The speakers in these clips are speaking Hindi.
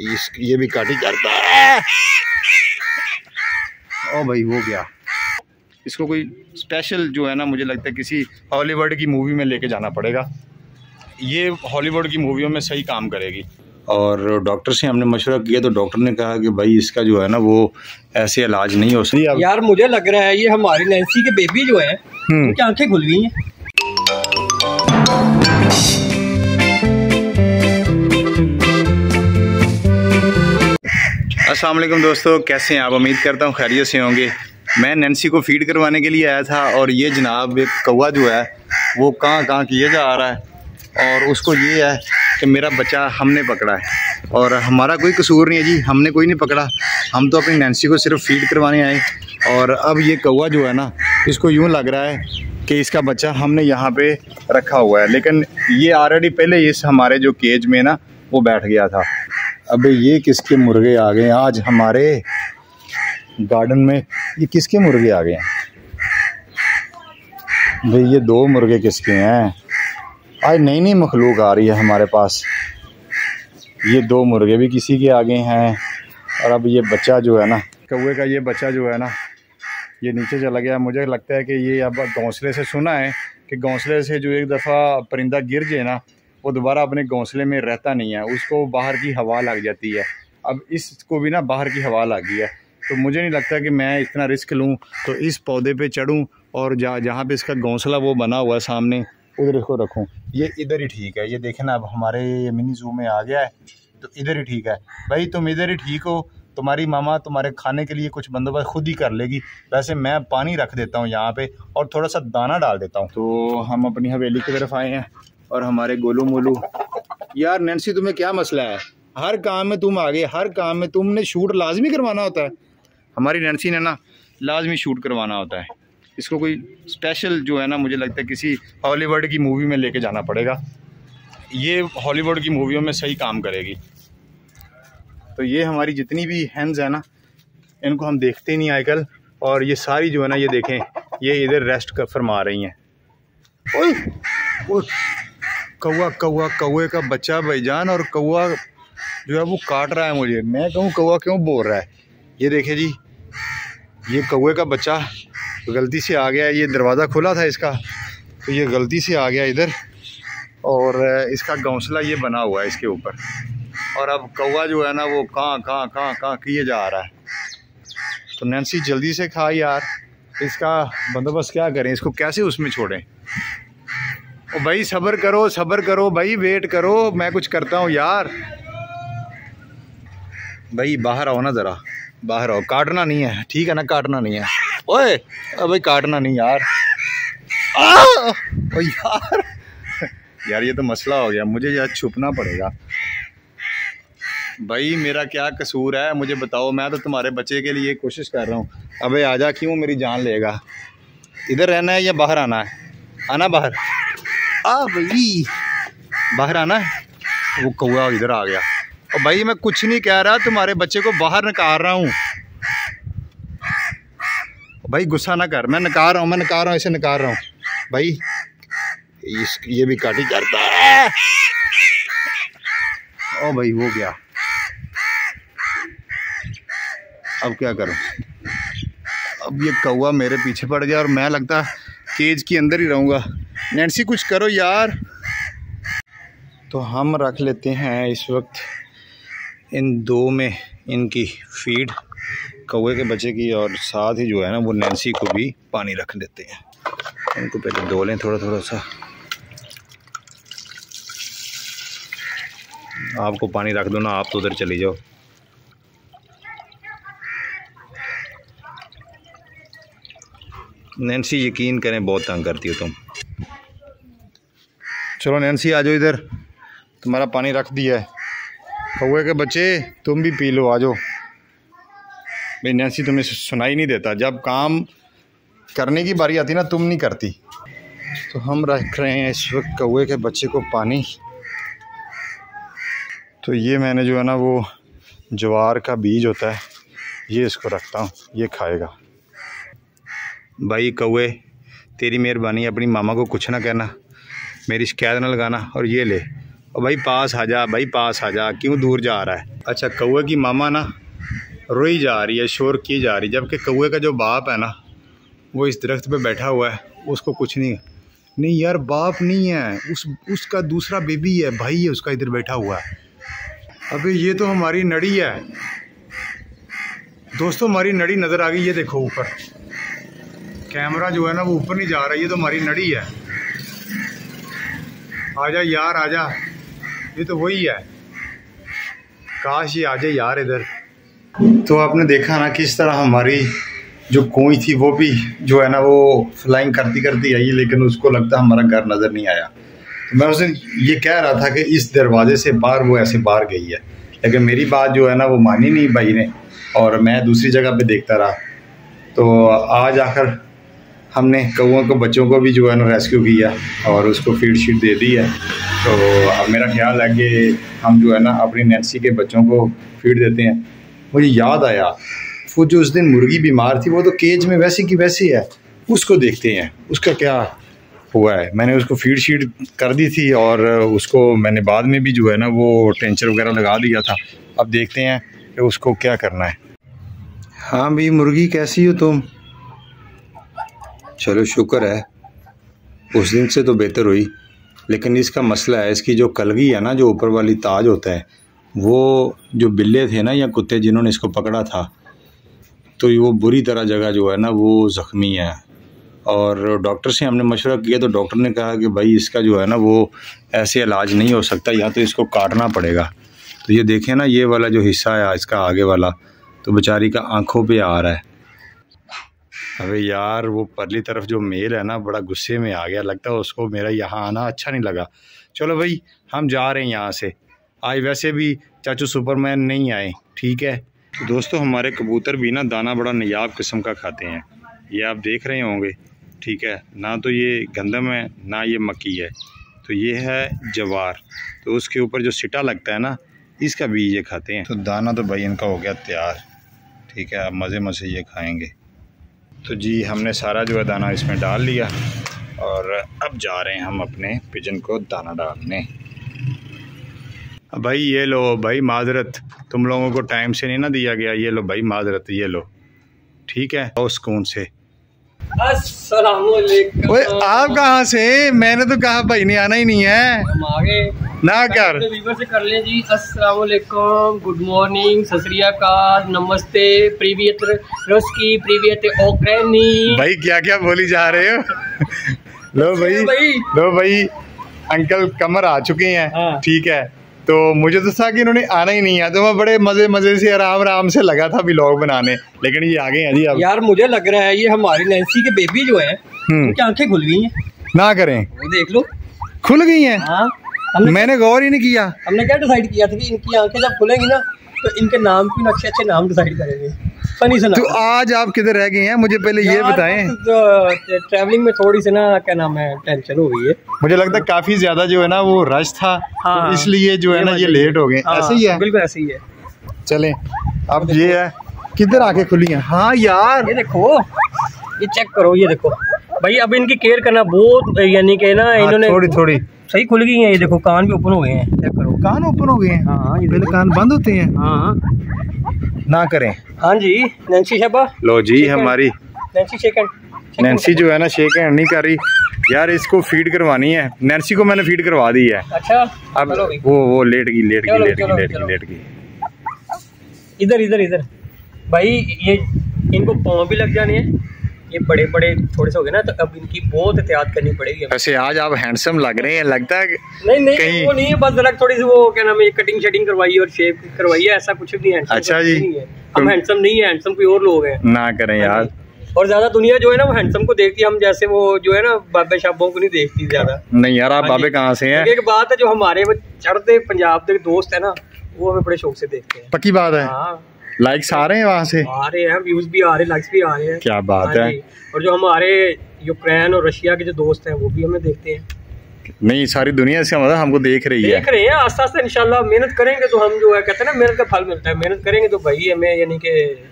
ये भी काटी जाता है। ओ भाई हो गया। इसको कोई स्पेशल जो है ना, मुझे लगता है किसी हॉलीवुड की मूवी में लेके जाना पड़ेगा। ये हॉलीवुड की मूवियों में सही काम करेगी। और डॉक्टर से हमने मशवरा किया तो डॉक्टर ने कहा कि भाई इसका जो है ना वो ऐसे इलाज नहीं हो सकता। यार मुझे लग रहा है ये हमारे नैंसी के बेबी जो है उनकी आंखें खुल गई हैं। अस्सलाम वालेकुम दोस्तों, कैसे हैं आप? उम्मीद करता हूँ खैरियत से होंगे। मैं नैंसी को फीड करवाने के लिए आया था और ये जनाब एक कौवा जो है वो कहाँ किए जा रहा है और उसको ये है कि मेरा बच्चा हमने पकड़ा है। और हमारा कोई कसूर नहीं है जी, हमने कोई नहीं पकड़ा, हम तो अपनी नैंसी को सिर्फ फीड करवाने आए। और अब ये कौवा जो है ना, इसको यूँ लग रहा है कि इसका बच्चा हमने यहाँ पे रखा हुआ है, लेकिन ये ऑलरेडी पहले इस हमारे जो केज में ना वो बैठ गया था। अबे ये किसके मुर्गे आ गए आज हमारे गार्डन में? ये किसके मुर्गे आ गए हैं भाई? ये दो मुर्गे किसके हैं? आज नई नई मखलूक आ रही है हमारे पास। ये दो मुर्गे भी किसी के आगे हैं और अब ये बच्चा जो है ना, कौवे का ये बच्चा जो है ना, ये नीचे चला गया। मुझे लगता है कि ये अब घोंसले से, सुना है कि घोंसले से जो एक दफ़ा परिंदा गिर जाए ना वो दोबारा अपने घोंसले में रहता नहीं है, उसको बाहर की हवा लग जाती है। अब इसको भी ना बाहर की हवा लग गई है, तो मुझे नहीं लगता कि मैं इतना रिस्क लूँ तो इस पौधे पर चढ़ूँ और जहाँ पर इसका घोंसला वो बना हुआ है सामने उधर इसको रखूँ। ये इधर ही ठीक है। ये देखें ना, अब हमारे मिनी जू में आ गया है तो इधर ही ठीक है। भाई तुम इधर ही ठीक हो, तुम्हारी मामा तुम्हारे खाने के लिए कुछ बंदोबस्त खुद ही कर लेगी। वैसे मैं पानी रख देता हूँ यहाँ पे और थोड़ा सा दाना डाल देता हूँ। तो हम अपनी हवेली की तरफ आए हैं और हमारे गोलू मोलू, यार नैंसी तुम्हें क्या मसला है? हर काम में तुम आगे, हर काम में तुमने शूट लाजमी करवाना होता है। हमारी नैंसी ने ना लाजमी शूट करवाना होता है। इसको कोई स्पेशल जो है ना, मुझे लगता है किसी हॉलीवुड की मूवी में लेके जाना पड़ेगा। ये हॉलीवुड की मूवियों में सही काम करेगी। तो ये हमारी जितनी भी हैंड्स है ना, इनको हम देखते ही नहीं आजकल। और ये सारी जो है ना, ये देखें, ये इधर रेस्ट कर फरमा रही हैं। ओए ओए कौवा, कौवा, कौवे का बच्चा भाईजान, और कौवा जो है वो काट रहा है मुझे। मैं कहूँ कौवा क्यों बोल रहा है? ये देखें जी, ये कौवे का बच्चा गलती से आ गया। ये दरवाज़ा खुला था इसका, तो ये गलती से आ गया इधर और इसका घोंसला ये बना हुआ है इसके ऊपर। और अब कौवा जो है ना वो कहाँ किए जा रहा है। तो नैंसी जल्दी से खा यार, इसका बंदोबस्त क्या करें, इसको कैसे उसमें छोड़ें? ओ भाई सब्र करो, सब्र करो भाई, वेट करो, मैं कुछ करता हूँ यार। भाई बाहर आओ ना, ज़रा बाहर आओ। काटना नहीं है, ठीक है ना, काटना नहीं है। ओए अबे काटना नहीं यार। ओ यार यार ये तो मसला हो गया, मुझे यार छुपना पड़ेगा। भाई मेरा क्या कसूर है, मुझे बताओ, मैं तो तुम्हारे बच्चे के लिए कोशिश कर रहा हूँ। अबे आजा, क्यों मेरी जान लेगा? इधर रहना है या बाहर आना है? आना बाहर आ भाई, बाहर आना है। वो कौवा इधर आ गया। और भाई मैं कुछ नहीं कह रहा, तुम्हारे बच्चे को बाहर निकाल रहा हूँ। भाई गुस्सा ना कर, मैं नकार रहा हूँ, मैं नकार रहा हूँ, इसे नकार रहा हूँ। भाई ये भी काटी जाता है। ओ भाई हो गया। अब क्या करूँ? अब ये कौवा मेरे पीछे पड़ गया और मैं लगता केज के अंदर ही रहूँगा। नैंसी कुछ करो यार। तो हम रख लेते हैं इस वक्त इन दो में इनकी फीड, कौवे के बच्चे की, और साथ ही जो है ना वो नैंसी को भी पानी रख देते हैं। इनको पहले धो लें थोड़ा थोड़ा सा। आपको पानी रख दो ना, आप तो उधर चली जाओ। नैंसी यकीन करें बहुत तंग करती हो तुम। चलो नैंसी आ जाओ इधर, तुम्हारा पानी रख दिया है। कौवे के बच्चे तुम भी पी लो, आ जाओ। भाई नैंसी तुम्हें सुनाई नहीं देता, जब काम करने की बारी आती ना तुम नहीं करती। तो हम रख रहे हैं इस वक्त कौवे के बच्चे को पानी। तो ये मैंने जो है ना वो ज्वार का बीज होता है, ये इसको रखता हूँ, ये खाएगा। भाई कौवे तेरी मेहरबानी, अपनी मामा को कुछ ना कहना, मेरी शिकायत ना लगाना। और ये ले, भाई पास आ जा, भाई पास आ जा, क्यों दूर जा रहा है। अच्छा कौए की मामा ना रोई जा रही है, शोर की जा रही, जबकि कौए का जो बाप है ना वो इस दरख्त पे बैठा हुआ है, उसको कुछ नहीं। नहीं यार बाप नहीं है, उसका दूसरा बेबी है, भाई है उसका, इधर बैठा हुआ है। अबे ये तो हमारी नड़ी है दोस्तों, हमारी नड़ी नज़र आ गई। ये देखो ऊपर, कैमरा जो है ना वो ऊपर नहीं जा रहा, ये तो हमारी नड़ी है। आजा यार आजा, ये तो वही है, काश ये आजा यार इधर। तो आपने देखा ना किस तरह हमारी जो कोई थी वो भी जो है ना वो फ्लाइंग करती करती आई, लेकिन उसको लगता हमारा घर नज़र नहीं आया। तो मैं उसे ये कह रहा था कि इस दरवाजे से बाहर, वो ऐसे बाहर गई है, लेकिन मेरी बात जो है ना वो मानी नहीं भाई ने, और मैं दूसरी जगह पे देखता रहा। तो आज आखिर हमने कौओं को, बच्चों को भी जो है ना रेस्क्यू किया और उसको फीड शीट दे दी है। तो अब मेरा ख्याल है कि हम जो है ना अपनी नैन्सी के बच्चों को फीड देते हैं। मुझे याद आया वो जो उस दिन मुर्गी बीमार थी, वो तो केज में वैसी की वैसी है, उसको देखते हैं उसका क्या हुआ है। मैंने उसको फीड शीट कर दी थी और उसको मैंने बाद में भी जो है ना वो टेंचर वगैरह लगा दिया था। अब देखते हैं कि उसको क्या करना है। हाँ भी मुर्गी कैसी हो तुम? चलो शुक्र है उस दिन से तो बेहतर हुई, लेकिन इसका मसला है इसकी जो कलगी है ना, जो ऊपर वाली ताज होता है, वो जो बिल्ले थे ना या कुत्ते जिन्होंने इसको पकड़ा था, तो वो बुरी तरह जगह जो है ना वो ज़ख्मी है। और डॉक्टर से हमने मशवरा किया तो डॉक्टर ने कहा कि भाई इसका जो है ना वो ऐसे इलाज नहीं हो सकता, या तो इसको काटना पड़ेगा। तो ये देखें ना ये वाला जो हिस्सा है इसका आगे वाला, तो बेचारी का आंखों पे आ रहा है। अबे यार वो परली तरफ जो मेल है ना बड़ा गुस्से में आ गया, लगता है उसको मेरा यहाँ आना अच्छा नहीं लगा। चलो भाई हम जा रहे हैं यहाँ से, आज वैसे भी चाचू सुपरमैन नहीं आए, ठीक है। तो दोस्तों हमारे कबूतर भी ना दाना बड़ा नयाब किस्म का खाते हैं, ये आप देख रहे होंगे, ठीक है ना। तो ये गंदम है ना ये मक्की है, तो ये है जवार, तो उसके ऊपर जो सिटा लगता है ना इसका बीज ये खाते हैं। तो दाना तो भाई इनका हो गया तैयार, ठीक है, अब मज़े मज़े ये खाएंगे। तो जी हमने सारा जो है दाना इसमें डाल लिया और अब जा रहे हैं हम अपने पिजन को दाना डालने। भाई ये लो भाई माजरत, तुम लोगों को टाइम से नहीं ना दिया गया, ये लो भाई माजरत, ये लो, ठीक है। और सुकून से ओए आप कहाँ से, मैंने तो कहा भाई ने आना ही नहीं है ना कर, तो से कर लें जी। अस्सलामुअलैकुम, गुड मॉर्निंग, सत श्री अकाल, नमस्ते, प्रीवियत रस्की, प्रीवियत ओकरेनी, भाई क्या क्या बोली जा रहे हो। लो भाई अंकल कमर आ चुके हैं, ठीक है। तो मुझे तो था कि इन्होंने आना ही नहीं है, तो मैं बड़े मजे मजे से आराम आराम से लगा था व्लॉग बनाने, लेकिन ये आ गए हैं जी। अब यार मुझे लग रहा है ये हमारी नैन्सी के बेबी जो है उनकी आंखें खुल गई हैं ना करें, वो देख लो खुल गई हैं। हाँ, मैंने गौर ही नहीं किया। हमने क्या डिसाइड किया था कि इनकी आंखें जब खुलेंगी ना तो इनके नाम भी अच्छे अच्छे नाम डिसाइड करेंगे। तो आज आप किधर रह गए हैं मुझे पहले ये बताएं। तो ट्रैवलिंग में थोड़ी सी ना क्या नाम है टेंशन हो गई है, मुझे लगता है काफी ज्यादा जो है ना वो रश था। हाँ, तो इसलिए जो है ना ये लेट हो गए। हाँ, ऐसे ही है, बिल्कुल ऐसे ही है। चले अब ये है किधर आके खुली है। हाँ यार ये देखो, ये चेक करो, ये देखो भाई अब इनकी केयर करना बहुत, यानी कि ना इन्होंने थोड़ी थोड़ी सही खुल गई है। ये देखो कान भी ओपन हो गए हैं, चेक करो कान ओपन हो गए हैं। हाँ पहले कान बंद होते हैं। हाँ ना करें। हाँ जी नैन्सी शबा, लो जी हमारी नैन्सी शेकन, नैन्सी जो है ना शेकन नहीं कर रही यार, इसको फीड करवानी है। नैन्सी को मैंने फीड करवा दी है। अच्छा अब वो लेट गई। इधर भाई ये इनको पाँव भी लग जाने हैं, ये बड़े बड़े थोड़े से हो गए ना, तो अब इनकी बहुत एहतियात करनी पड़ेगी। वैसे आज आप हैंडसम लग रहे हैं, लगता है नहीं कहीं वो नहीं है, बस अलग थोड़ी सी वो क्या नाम है कटिंग शेडिंग करवाई और शेप करवाई है, ऐसा कुछ भी नहीं है। अच्छा जी नहीं है। हम हैंडसम नहीं है, हैंडसम कोई और लोग हैं ना करें यार। और ज्यादा दुनिया जो है ना वो हैंडसम को देखती है, हम जैसे वो जो है ना बाबे शाबों को नहीं देखती ज्यादा। नहीं यार आप बाबे कहाँ से हैं? एक बात है जो हमारे चढ़ते पंजाब के दोस्त है ना वो हमें बड़े शौक से देखते हैं। पक्की बात है, लाइक्स आ रहे हैं वहाँ से, आ रहे हैं व्यूज भी आ रहे हैं, लाइक्स भी आ रहे हैं, क्या बात है। और जो हमारे यूक्रेन और रशिया के जो दोस्त हैं वो भी हमें देखते हैं। नहीं सारी दुनिया से मतलब हमको देख रही है। आस्ते आस्ते इंशाल्लाह मेहनत करेंगे तो हम जो है कहते हैं ना मेहनत का फल मिलता है, मेहनत करेंगे तो भाई हमें यानी कि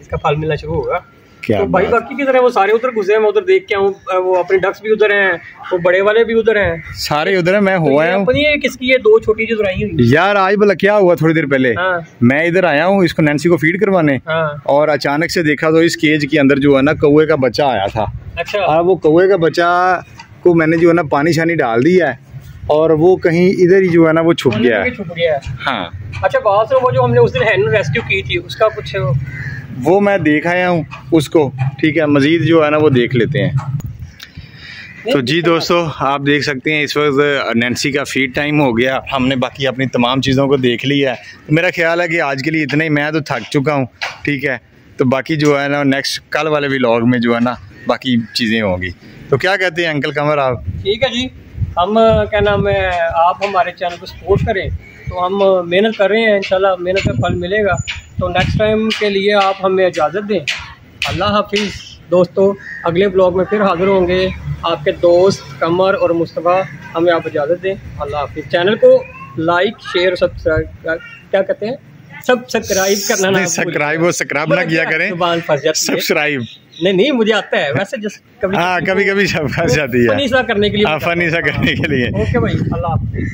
इसका फल मिलना शुरू होगा। तो भाई बाकी किधर है वो सारे उधर घुसे हैं, मैं उधर देख के आऊँ, वो अपने डक्स भी उधर हैं, वो बड़े वाले भी उधर हैं, सारे उधर हैं। मैं तो हुआ हूँ किसकी ये दो छोटी चीज बनाई हुई यार। आज भला क्या हुआ, थोड़ी देर पहले मैं इधर आया हूँ इसको नैन्सी को फीड करवाने, और अचानक से देखा तो इस केज के अंदर जो है ना कौए का बच्चा आया था। अच्छा। अब वो कौए का बच्चा को मैंने जो है ना पानी शानी डाल दिया है और वो कहीं इधर ही जो है ना वो छुप गया है। हाँ। अच्छा बात सुनो, वो जो हमने उस दिन हैंड रेस्क्यू की थी उसका कुछ वो मैं देख आया हूँ उसको, ठीक है, मजीद जो है ना वो देख लेते हैं। तो जी दोस्तों, आप देख सकते हैं इस वक्त नैन्सी का फीड टाइम हो गया, हमने बाकी अपनी तमाम चीज़ों को देख लिया है। मेरा ख्याल है कि आज के लिए इतना ही, मैं तो थक चुका हूँ, ठीक है। तो बाकी जो है ना नेक्स्ट कल वाले व्लॉग में जो है ना बाकी चीज़ें होंगी। तो क्या कहते हैं अंकल कमर आप? ठीक है जी, हम क्या नाम है, आप हमारे चैनल को सपोर्ट करें, तो हम मेहनत कर रहे हैं, इंशाल्लाह मेहनत का फल मिलेगा। तो नेक्स्ट टाइम के लिए आप हमें इजाज़त दें। अल्लाह हाफिज़ दोस्तों, अगले ब्लॉग में फिर हाज़िर होंगे आपके दोस्त कमर और मुस्तफ़ा। हमें आप इजाज़त दें, अल्लाह हाफिज़। चैनल को लाइक शेयर सब्सक्राइब क्या कहते हैं, सब्सक्राइब करना ना, सब्सक्राइब और सब्सक्राइब ना किया करें, जुबान फंस जाती है। सब्सक्राइब नहीं मुझे आता है वैसे, जैसे कभी कभी फंस जाती है, फनी सा करने के लिए। ओके भाई, अल्लाह हाफिज़।